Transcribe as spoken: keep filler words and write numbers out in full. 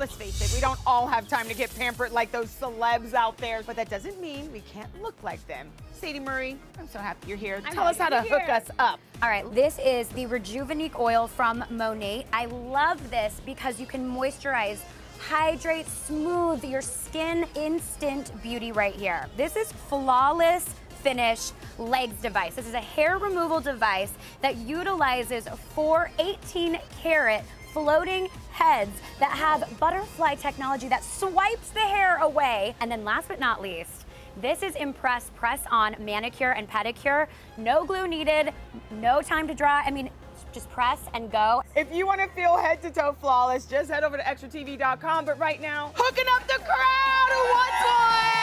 let's face it, we don't all have time to get pampered like those celebs out there, but that doesn't mean we can't look like them. Sadie Murray, I'm so happy you're here. I'm Tell us how to here. hook us up. All right, this is the Rejuveniqe Oil from MONAT. I love this because you can moisturize, hydrate, smooth your skin, instant beauty right here. This is Flawless Finish Legs Device. This is a hair removal device that utilizes four eighteen karat floating heads that have butterfly technology that swipes the hair away. And then last but not least, this is Impress Press On Manicure and Pedicure. No glue needed, no time to dry. I mean, just press and go. If you want to feel head to toe flawless, just head over to extra T V dot com. But right now, hooking up the crowd who wants one.